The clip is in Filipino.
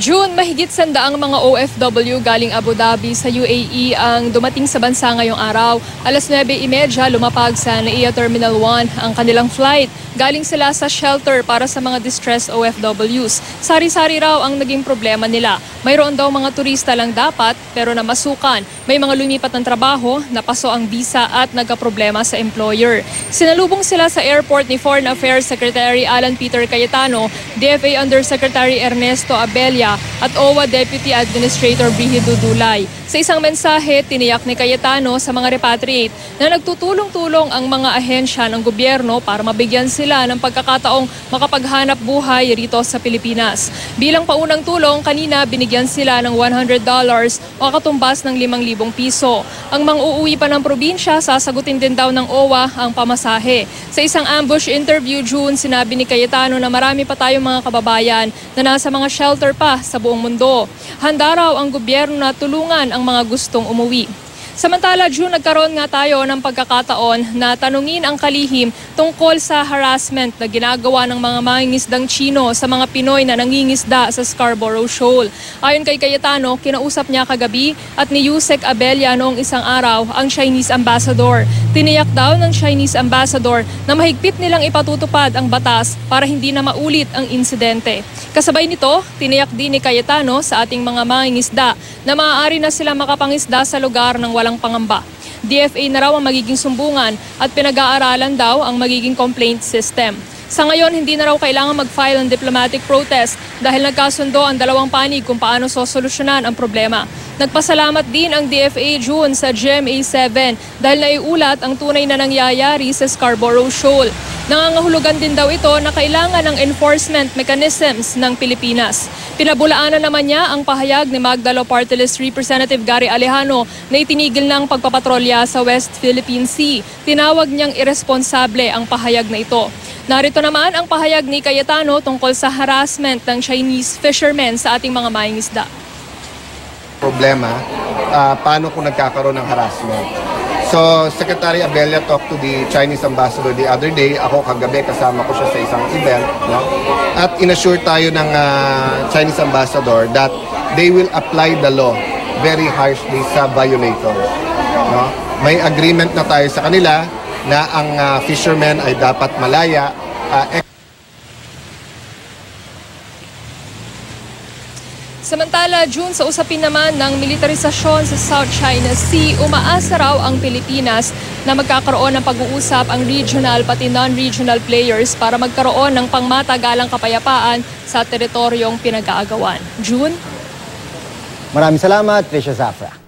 June, mahigit 100 mga OFW galing Abu Dhabi sa UAE ang dumating sa bansa ngayong araw. Alas 9:30 lumapag sa NAIA Terminal 1 ang kanilang flight. Galing sila sa shelter para sa mga distressed OFWs. Sari-sari raw ang naging problema nila. Mayroon daw mga turista lang dapat pero namasukan. May mga lumipat ng trabaho, napaso ang visa at nagkaproblema sa employer. Sinalubong sila sa airport ni Foreign Affairs Secretary Alan Peter Cayetano, DFA Undersecretary Ernesto Abella, at OWA Deputy Administrator Brigido Dulay. Sa isang mensahe, tiniyak ni Cayetano sa mga repatriate na nagtutulong-tulong ang mga ahensya ng gobyerno para mabigyan sila ng pagkakataong makapaghanap buhay rito sa Pilipinas. Bilang paunang tulong, kanina binigyan sila ng $100 o katumbas ng 5,000 piso. Ang mang-uuwi pa ng probinsya, sasagutin din daw ng OWA ang pamasahe. Sa isang ambush interview, June, sinabi ni Cayetano na marami pa tayong mga kababayan na nasa mga shelter pa sa buong mundo. Handa raw ang gobyerno na tulungan ang mga gustong umuwi. Samantala, June, nagkaroon nga tayo ng pagkakataon na tanungin ang kalihim tungkol sa harassment na ginagawa ng mga mangingisdang Chino sa mga Pinoy na nangingisda sa Scarborough Shoal. Ayon kay Cayetano, kinausap niya kagabi at ni Yusek Abella noong isang araw ang Chinese Ambassador. Tiniyak daw ng Chinese Ambassador na mahigpit nilang ipatutupad ang batas para hindi na maulit ang insidente. Kasabay nito, tiniyak din ni Cayetano sa ating mga mangingisda na maaari na sila makapangisda sa lugar ng walang pangamba. DFA na raw ang magiging sumbungan at pinag-aaralan daw ang magiging complaint system. Sa ngayon, hindi na raw kailangan mag-file ng diplomatic protest dahil nagkasundo ang dalawang panig kung paano sosolusyonan ang problema. Nagpasalamat din ang DFA, June, sa GMA 7 dahil naiulat ang tunay na nangyayari sa Scarborough Shoal. Nangangahulugan din daw ito na kailangan ng enforcement mechanisms ng Pilipinas. Pinabulaanan naman niya ang pahayag ni Magdalo Party List Representative Gary Alejano na itinigil ng pagpapatrolya sa West Philippine Sea. Tinawag niyang irresponsable ang pahayag na ito. Narito naman ang pahayag ni Cayetano tungkol sa harassment ng Chinese fishermen sa ating mga mangingisda. Problema, paano kung nagkakaroon ng harassment? So, Secretary Abella talked to the Chinese Ambassador the other day. Ako kagabi, kasama ko siya sa isang event. No? At inassure tayo ng Chinese Ambassador that they will apply the law very harshly sa violators. No? May agreement na tayo sa kanila na ang fishermen ay dapat malaya. Samantala, June, sa usapin naman ng militarisasyon sa South China Sea, umaasa raw ang Pilipinas na magkakaroon ng pag-uusap ang regional pati non-regional players para magkaroon ng pangmatagalang kapayapaan sa teritoryong pinag-aagawan. June? Maraming salamat, Tricia Zafra.